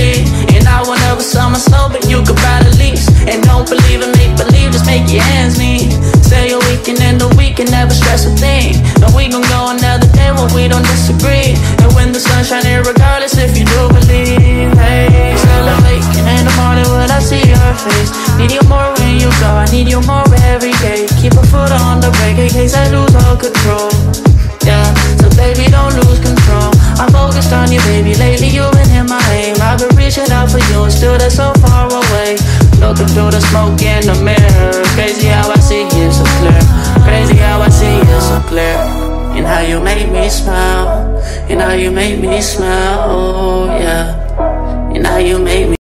see. And I will never sell my soul, but you could buy the lease. And don't believe in make believe, just make your hands meet. Say you're weak and then the weak and never stress a thing. And we gon' go another day when we don't disagree. And when the sun shines in regardless if you do believe. Hey, still awaken in the morning when I see your face. Need you more when you go, I need you more every day. Keep a foot on the brake in case I lose all control. Yeah, so baby don't lose control. I'm focused on you, baby, lately you've been in my aim. I've been reaching out for you and still that's so far away. Looking through the smoke in the mirror. Crazy how I see you so clear. Crazy how I see you so clear. And how you make me smile. And how you make me smile, oh yeah. And how you make me